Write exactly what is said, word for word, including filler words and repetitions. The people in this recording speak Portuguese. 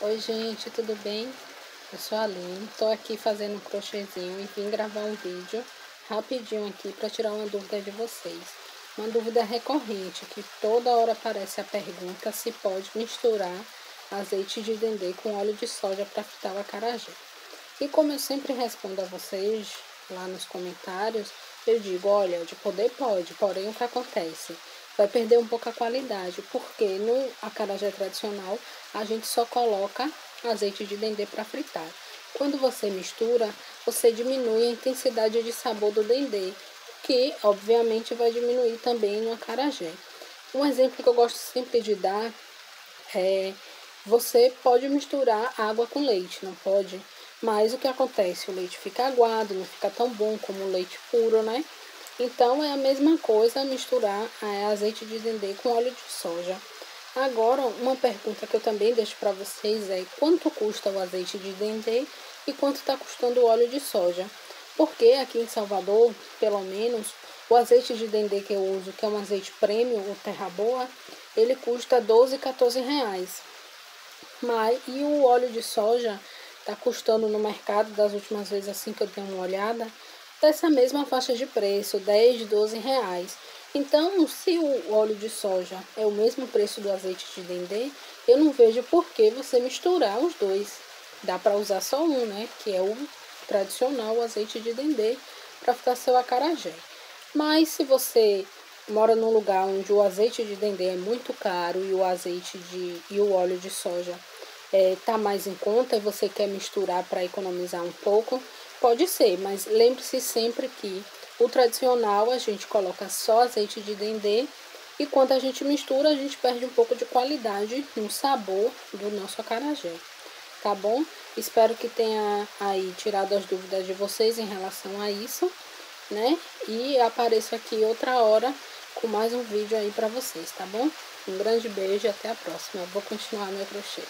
Oi gente, tudo bem? Eu sou a Aline, tô aqui fazendo um crochêzinho e vim gravar um vídeo rapidinho aqui para tirar uma dúvida de vocês. Uma dúvida recorrente, que toda hora aparece a pergunta se pode misturar azeite de dendê com óleo de soja para fritar o acarajé. E como eu sempre respondo a vocês lá nos comentários, eu digo, olha, de poder pode, porém o que acontece? Vai perder um pouco a qualidade, porque no acarajé tradicional a gente só coloca azeite de dendê para fritar. Quando você mistura, você diminui a intensidade de sabor do dendê, que obviamente vai diminuir também no acarajé. Um exemplo que eu gosto sempre de dar é, você pode misturar água com leite, não pode? Mas o que acontece? O leite fica aguado, não fica tão bom como o leite puro, né? Então, é a mesma coisa misturar azeite de dendê com óleo de soja. Agora, uma pergunta que eu também deixo para vocês é quanto custa o azeite de dendê e quanto está custando o óleo de soja? Porque aqui em Salvador, pelo menos, o azeite de dendê que eu uso, que é um azeite premium, o Terra Boa, ele custa doze, quatorze reais. Mas, e o óleo de soja está custando no mercado, das últimas vezes assim que eu dei uma olhada, dessa mesma faixa de preço, dez, doze reais. Então, se o óleo de soja é o mesmo preço do azeite de dendê, eu não vejo por que você misturar os dois. Dá para usar só um, né? Que é o tradicional, o azeite de dendê, para ficar seu acarajé. Mas se você mora num lugar onde o azeite de dendê é muito caro e o azeite de e o óleo de soja é, tá mais em conta e você quer misturar para economizar um pouco, pode ser, mas lembre-se sempre que o tradicional a gente coloca só azeite de dendê e quando a gente mistura a gente perde um pouco de qualidade no sabor do nosso acarajé, tá bom? Espero que tenha aí tirado as dúvidas de vocês em relação a isso, né? E apareço aqui outra hora com mais um vídeo aí pra vocês, tá bom? Um grande beijo e até a próxima. Eu vou continuar meu crochê.